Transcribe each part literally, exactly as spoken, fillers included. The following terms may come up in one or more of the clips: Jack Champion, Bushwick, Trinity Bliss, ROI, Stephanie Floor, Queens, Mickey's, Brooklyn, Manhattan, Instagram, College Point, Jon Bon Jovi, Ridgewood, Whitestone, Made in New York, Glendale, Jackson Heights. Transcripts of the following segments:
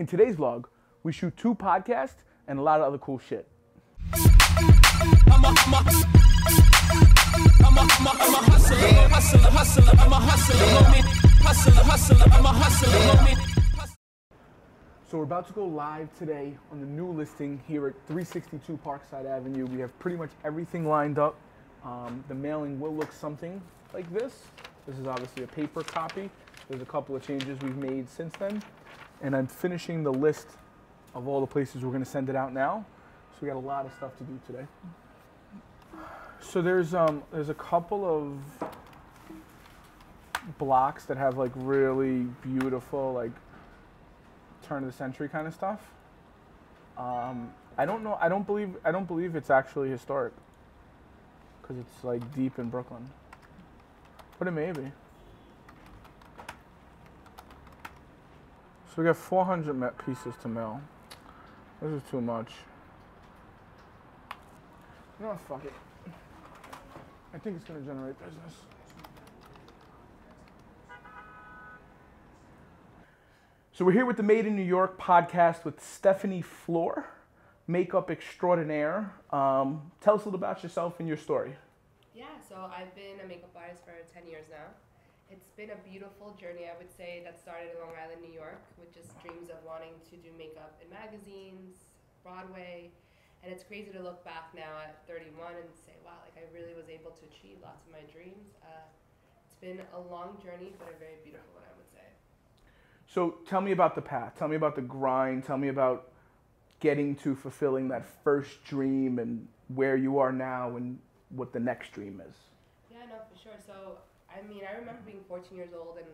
In today's vlog, we shoot two podcasts and a lot of other cool shit. I'm a, I'm a. I'm a, I'm a, I'm a hustler, yeah. hustler, hustler, I'm a hustler, yeah. hustler, hustler, I'm a hustler, yeah. So we're about to go live today on the new listing here at three sixty-two Parkside Avenue. We have pretty much everything lined up. Um, the mailing will look something like this. This is obviously a paper copy. There's a couple of changes we've made since then. And I'm finishing the list of all the places we're gonna send it out now. So we got a lot of stuff to do today. So there's um there's a couple of blocks that have like really beautiful like turn of the century kind of stuff. Um, I don't know. I don't believe. I don't believe it's actually historic because it's like deep in Brooklyn, but it may be. So we got four hundred pieces to mail. This is too much. No, fuck it. I think it's going to generate business. So we're here with the Made in New York podcast with Stephanie Floor, makeup extraordinaire. Um, tell us a little about yourself and your story. Yeah, so I've been a makeup artist for ten years now. It's been a beautiful journey, I would say, that started in Long Island, New York, with just dreams of wanting to do makeup in magazines, Broadway. And it's crazy to look back now at thirty-one and say, wow, like I really was able to achieve lots of my dreams. Uh, it's been a long journey, but a very beautiful one, I would say. So tell me about the path. Tell me about the grind. Tell me about getting to fulfilling that first dream and where you are now and what the next dream is. Yeah, no, for sure. So, I mean, I remember being fourteen years old and,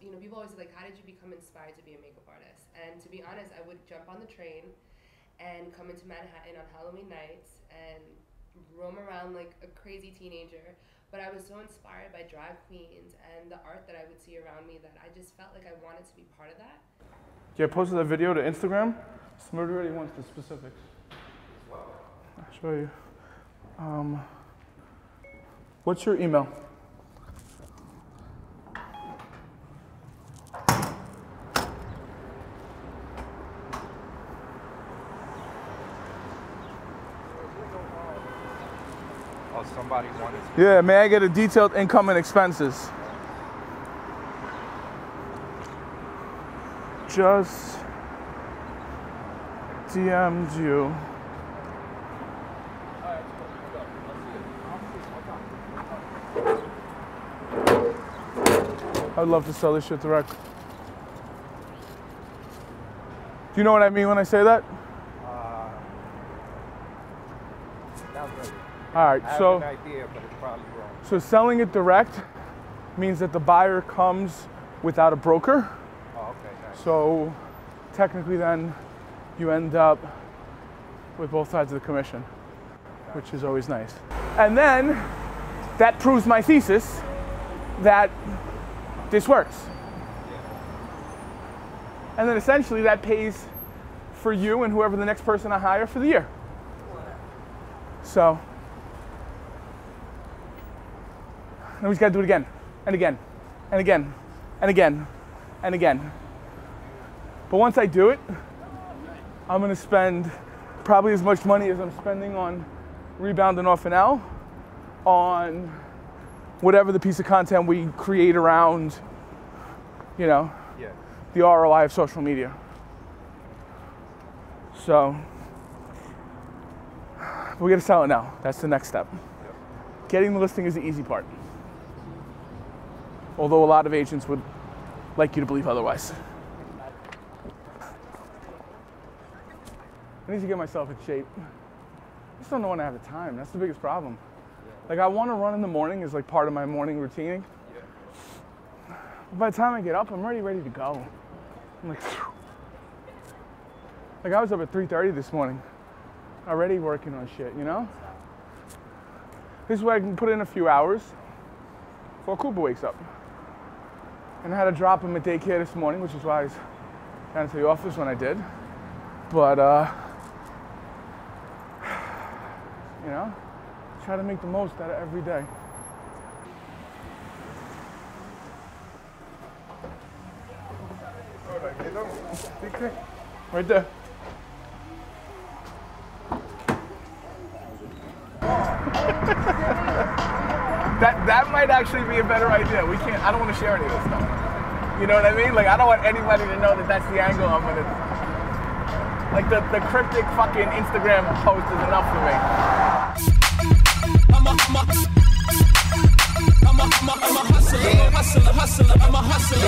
you know, people always say, like, how did you become inspired to be a makeup artist? And to be honest, I would jump on the train and come into Manhattan on Halloween nights and roam around like a crazy teenager. But I was so inspired by drag queens and the art that I would see around me that I just felt like I wanted to be part of that. Yeah, I posted that video to Instagram. Somebody already wants the specifics. I'll show you. Um, what's your email? Yeah, may I get a detailed income and expenses? Just D M'd you. I'd love to sell this shit direct. Do you know what I mean when I say that? Uh, that was good. All right, I so, have an idea, but it's probably wrong. So selling it direct means that the buyer comes without a broker. Oh, okay, nice. So technically then you end up with both sides of the commission, which is always nice. And then that proves my thesis that this works. Yeah. And then essentially that pays for you and whoever the next person I hire for the year. So. And we just gotta do it again, and again, and again, and again, and again. But once I do it, I'm gonna spend probably as much money as I'm spending on rebounding off an L, on whatever the piece of content we create around, you know, yeah. the R O I of social media. So, we gotta sell it now. That's the next step. Yep. Getting the listing is the easy part. Although a lot of agents would like you to believe otherwise. I need to get myself in shape. I just don't know when I have the time. That's the biggest problem. Like I want to run in the morning as like part of my morning routine. But by the time I get up, I'm already ready to go. I'm like, phew. Like I was up at three thirty this morning, already working on shit, you know? This way I can put in a few hours before Cooper wakes up. And I had to drop him at daycare this morning, which is why I was down to the office when I did. But, uh, you know, try to make the most out of every day. Right there. that that might actually be a better idea. We can't. I don't want to share any of this stuff. You know what I mean? Like, I don't want anybody to know that that's the angle I'm gonna. Like the the cryptic fucking Instagram post is enough for me. I'm a, I'm a, I'm a, I'm a hustler, I'm a hustler, hustler, I'm a hustler.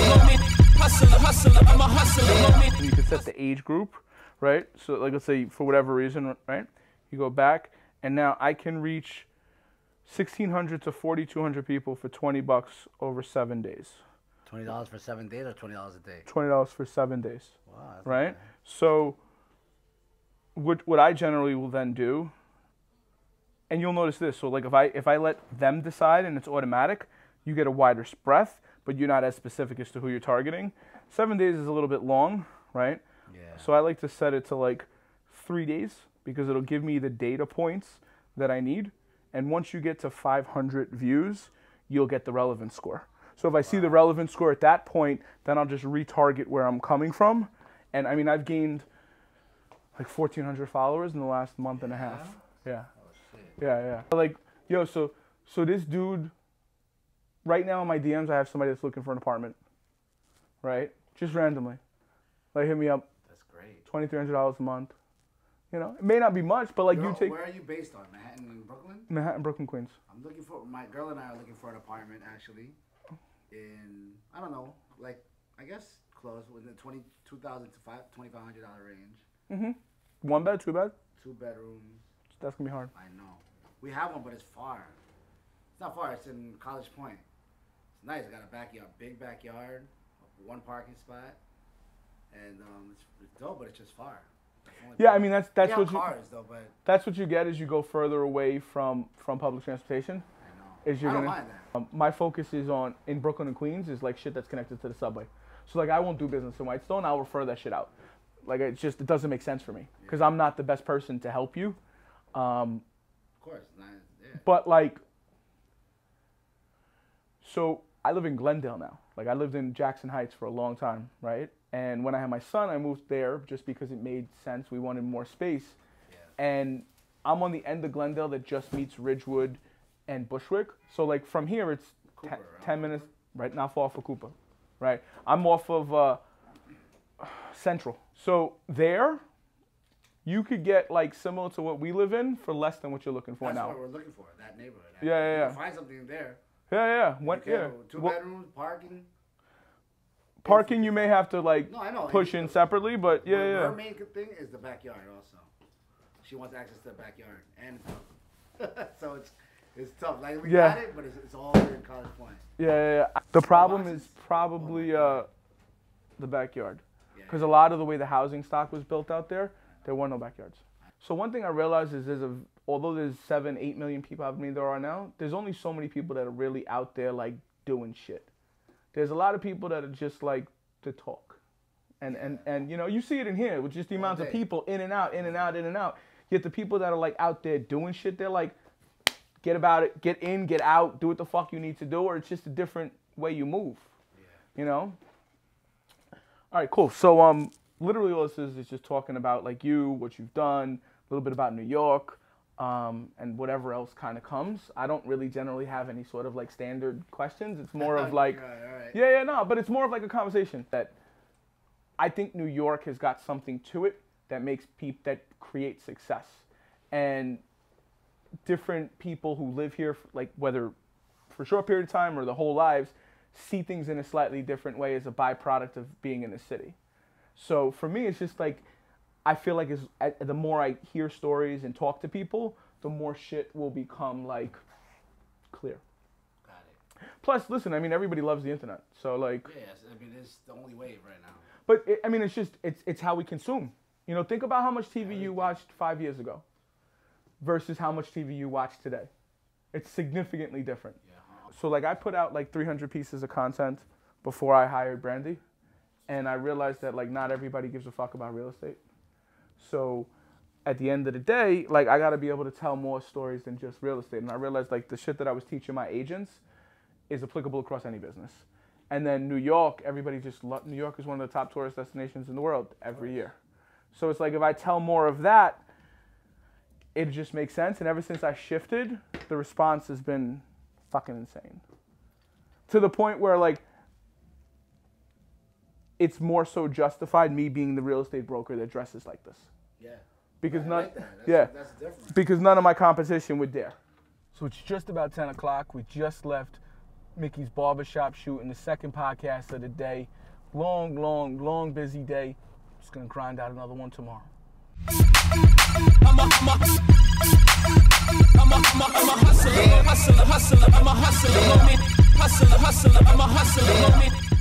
Hustler, hustler, I'm a hustler. You can set the age group, right? So, like, let's say for whatever reason, right? You go back, and now I can reach sixteen hundred to forty-two hundred people for twenty bucks over seven days. twenty dollars for seven days or twenty dollars a day? twenty dollars for seven days. Wow. Right? Nice. So, what what I generally will then do, and you'll notice this. So, like, if I if I let them decide and it's automatic, you get a wider spread, but you're not as specific as to who you're targeting. Seven days is a little bit long, right? Yeah. So I like to set it to like three days because it'll give me the data points that I need. And once you get to five hundred views, you'll get the relevance score. So if I wow. see the relevance score at that point, then I'll just retarget where I'm coming from. And I mean, I've gained like fourteen hundred followers in the last month yeah. and a half. Yeah. Oh, shit. Yeah, yeah. Like, yo, so so this dude. Right now in my D Ms, I have somebody that's looking for an apartment, right? Just randomly. Like, hit me up. That's great. twenty-three hundred dollars a month. You know, it may not be much, but like girl, you take... Where are you based on? Manhattan and Brooklyn? Manhattan, Brooklyn, Queens. I'm looking for... My girl and I are looking for an apartment, actually, in, I don't know, like, I guess close, within the twenty-two thousand to twenty-five hundred dollars range. Mm-hmm. One bed, two bed? Two bedrooms. That's going to be hard. I know. We have one, but it's far. It's not far. It's in College Point. Nice, I got a backyard, big backyard, one parking spot, and um, it's, it's dope, but it's just far. It's yeah, I mean that's that's what cars, you, though, but that's what you get as you go further away from from public transportation. I know. Is you're I don't gonna, mind that. Um, my focus is on in Brooklyn and Queens is like shit that's connected to the subway. So like I won't do business in Whitestone. I'll refer that shit out. Like it's just it doesn't make sense for me because yeah. I'm not the best person to help you. Um, of course, not, yeah. But like, so. I live in Glendale now. Like I lived in Jackson Heights for a long time, right? And when I had my son, I moved there just because it made sense. We wanted more space. Yeah. And I'm on the end of Glendale that just meets Ridgewood and Bushwick. So like from here, it's Cooper, ten, ten minutes, right? Not far for Cooper, right? I'm off of uh, Central. So there, you could get like similar to what we live in for less than what you're looking for. That's now. That's what we're looking for, that neighborhood. Actually. Yeah, yeah, yeah. Find something there. Yeah, yeah. One, okay, yeah. Two bedrooms, well, parking. Parking, you may have to like no, I know. push in separately, but yeah, her, yeah. Her main thing is the backyard also. She wants access to the backyard, and so it's it's tough. Like we yeah. got it, but it's, it's all here in College Point. Yeah, yeah, yeah. The problem is probably uh, the backyard, because yeah, yeah. a lot of the way the housing stock was built out there, there were no backyards. So one thing I realized is there's a although there's seven, eight million people, I mean, there are now, there's only so many people that are really out there, like, doing shit. There's a lot of people that are just, like, to talk. And, and, and you know, you see it in here with just the amounts of people in and out, in and out, in and out. Yet the people that are, like, out there doing shit, they're like, get about it, get in, get out, do what the fuck you need to do, or it's just a different way you move, yeah. you know? All right, cool. So, um, literally all this is is just talking about, like, you, what you've done, a little bit about New York, Um, and whatever else kind of comes. I don't really generally have any sort of like standard questions. It's more of like, all right, all right. yeah, yeah, no, but it's more of like a conversation that I think New York has got something to it that makes people, that creates success. And different people who live here, like whether for a short period of time or the whole lives, see things in a slightly different way as a byproduct of being in the city. So for me, it's just like, I feel like as, the more I hear stories and talk to people, the more shit will become, like, clear. Got it. Plus, listen, I mean, everybody loves the internet. So, like... Yes, I mean, it's the only wave right now. But, it, I mean, it's just, it's, it's how we consume. You know, think about how much T V you watched five years ago versus how much T V you watch today. It's significantly different. Yeah. So, like, I put out, like, three hundred pieces of content before I hired Brandy. And I realized that, like, not everybody gives a fuck about real estate. So at the end of the day, like I got to be able to tell more stories than just real estate. And I realized like the shit that I was teaching my agents is applicable across any business. And then New York, everybody just loved New York is one of the top tourist destinations in the world every year. So it's like if I tell more of that, it just makes sense. And ever since I shifted, the response has been fucking insane. To the point where like it's more so justified me being the real estate broker that dresses like this. Yeah. Because I none like that. That's, yeah. That's different. Because none of my competition would dare. So it's just about ten o'clock. We just left Mickey's barbershop shooting the second podcast of the day. Long, long, long busy day. Just gonna grind out another one tomorrow. I'm a, I'm a, I'm a, I'm a hustler, hustler, hustler, I'm a hustler, hustler, hustler, I'm a hustler,